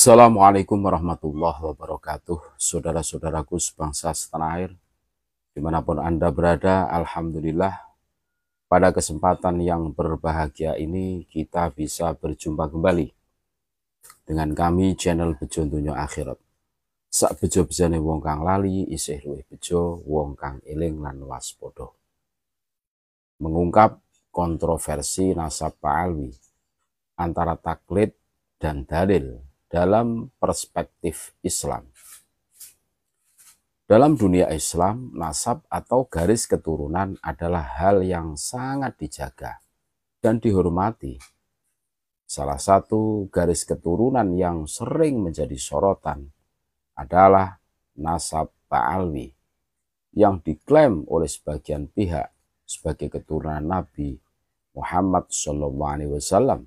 Assalamualaikum warahmatullahi wabarakatuh. Saudara-saudaraku sebangsa setanah air, dimanapun Anda berada, alhamdulillah pada kesempatan yang berbahagia ini kita bisa berjumpa kembali dengan kami channel Bejo Ndunyo Akhirot. Sak bejo bejane wong kang lali isih luwih bejo wong kang eling lan waspodo. Mengungkap kontroversi nasab Ba'alwi antara taklid dan dalil dalam perspektif Islam. Dalam dunia Islam, nasab atau garis keturunan adalah hal yang sangat dijaga dan dihormati. Salah satu garis keturunan yang sering menjadi sorotan adalah nasab Ba'alwi yang diklaim oleh sebagian pihak sebagai keturunan Nabi Muhammad SAW.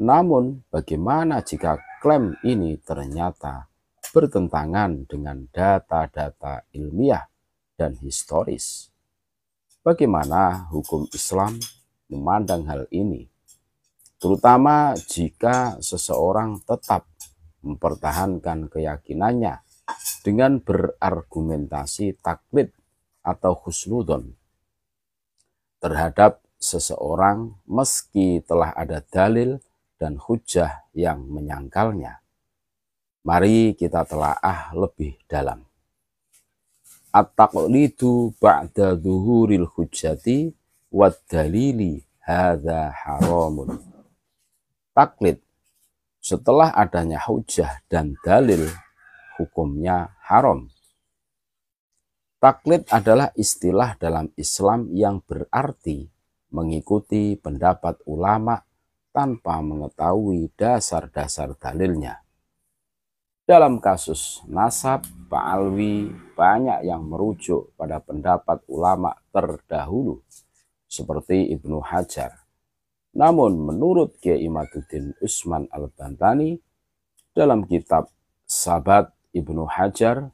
Namun, bagaimana jika klaim ini ternyata bertentangan dengan data-data ilmiah dan historis? Bagaimana hukum Islam memandang hal ini, terutama jika seseorang tetap mempertahankan keyakinannya dengan berargumentasi taklid atau khusnudon terhadap seseorang meski telah ada dalil dan hujah yang menyangkalnya? Mari kita telaah lebih dalam. At-taqlidu ba'da zuhuril hujjati wa dalili hadza haramun. Taklid setelah adanya hujah dan dalil, hukumnya haram. Taklid adalah istilah dalam Islam yang berarti mengikuti pendapat ulama tanpa mengetahui dasar-dasar dalilnya. Dalam kasus nasab Ba'alwi, banyak yang merujuk pada pendapat ulama terdahulu seperti Ibnu Hajar. Namun menurut Kiai Imaduddin Usman al-Bantani dalam kitab Sabat Ibnu Hajar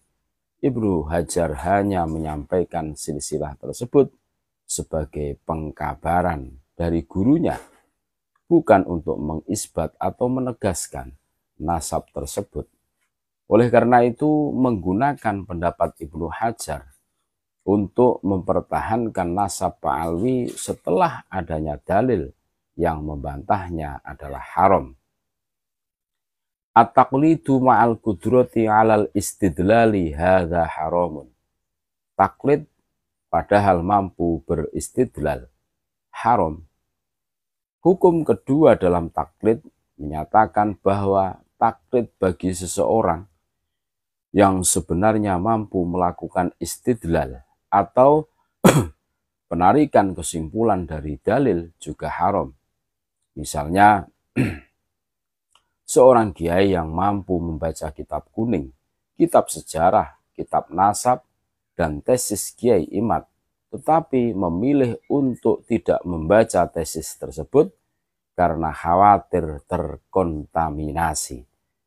hanya menyampaikan silsilah tersebut sebagai pengkabaran dari gurunya, bukan untuk mengisbat atau menegaskan nasab tersebut. Oleh karena itu menggunakan pendapat Ibnu Hajar untuk mempertahankan nasab Ba'alwi setelah adanya dalil yang membantahnya adalah haram. At-taqlidu ma'al qudrati 'alal istidlali hadza haramun. Taklid padahal mampu beristidlal, haram. Hukum kedua dalam taklid menyatakan bahwa taklid bagi seseorang yang sebenarnya mampu melakukan istidlal atau penarikan kesimpulan dari dalil juga haram. Misalnya, seorang kiai yang mampu membaca kitab kuning, kitab sejarah, kitab nasab, dan tesis Kiai Imad, tetapi memilih untuk tidak membaca tesis tersebut karena khawatir terkontaminasi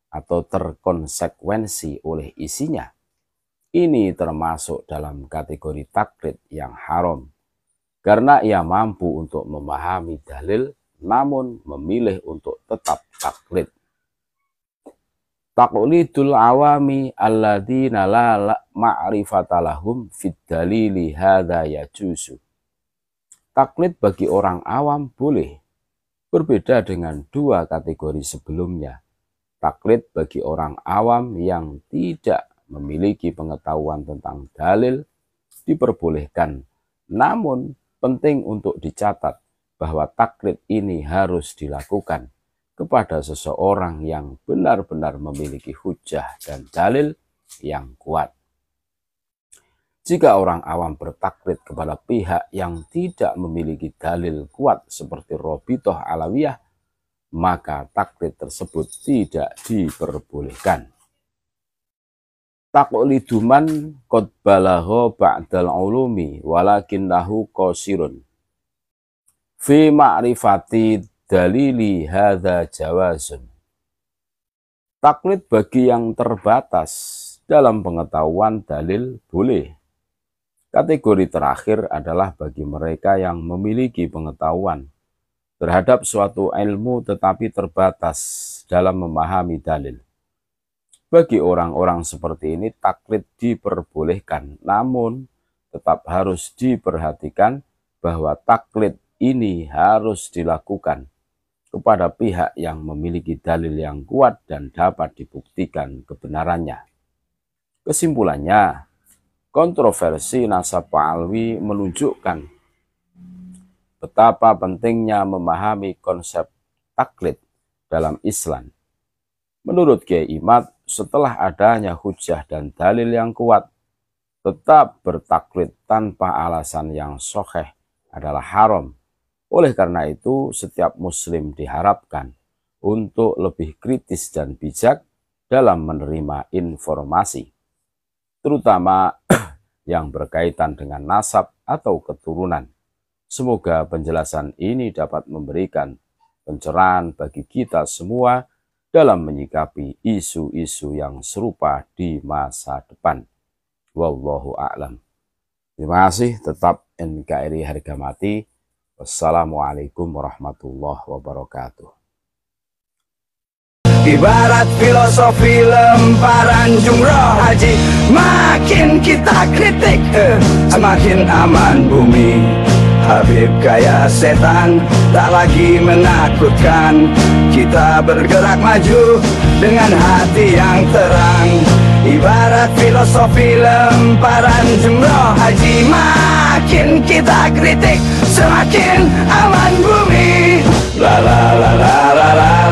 atau terkonsekuensi oleh isinya. Ini termasuk dalam kategori taklid yang haram, karena ia mampu untuk memahami dalil, namun memilih untuk tetap taklid. Taqlidul awami alladzina la ma'rifata lahum fid dalili hadza yajuzu. Taklid bagi orang awam boleh, berbeda dengan dua kategori sebelumnya. Taklid bagi orang awam yang tidak memiliki pengetahuan tentang dalil diperbolehkan, namun penting untuk dicatat bahwa taklid ini harus dilakukan kepada seseorang yang benar-benar memiliki hujah dan dalil yang kuat. Jika orang awam bertaklid kepada pihak yang tidak memiliki dalil kuat seperti Rabithah Alawiyah, maka taklid tersebut tidak diperbolehkan. Taqlidu man qad balagha ba'dal ulumi walakinnahu qasirun fi ma'rifati dalili hadza jawazun. Taklid bagi yang terbatas dalam pengetahuan dalil boleh. Kategori terakhir adalah bagi mereka yang memiliki pengetahuan terhadap suatu ilmu tetapi terbatas dalam memahami dalil. Bagi orang-orang seperti ini, taklid diperbolehkan, namun tetap harus diperhatikan bahwa taklid ini harus dilakukan kepada pihak yang memiliki dalil yang kuat dan dapat dibuktikan kebenarannya. Kesimpulannya, kontroversi nasab Ba'alwi menunjukkan betapa pentingnya memahami konsep taklid dalam Islam. Menurut Kiai Imad, setelah adanya hujjah dan dalil yang kuat, tetap bertaklid tanpa alasan yang sahih adalah haram. Oleh karena itu, setiap muslim diharapkan untuk lebih kritis dan bijak dalam menerima informasi, terutama yang berkaitan dengan nasab atau keturunan. Semoga penjelasan ini dapat memberikan pencerahan bagi kita semua dalam menyikapi isu-isu yang serupa di masa depan. Wallahu a'lam. Terima kasih, tetap NKRI harga mati. Wassalamualaikum warahmatullahi wabarakatuh. Ibarat filosofi lemparan jumroh haji, makin kita kritik, semakin aman bumi. Habib kaya setan, tak lagi menakutkan. Kita bergerak maju dengan hati yang terang. Ibarat filosofi lemparan jumroh haji, makin kita kritik, semakin aman bumi. La la la la la la.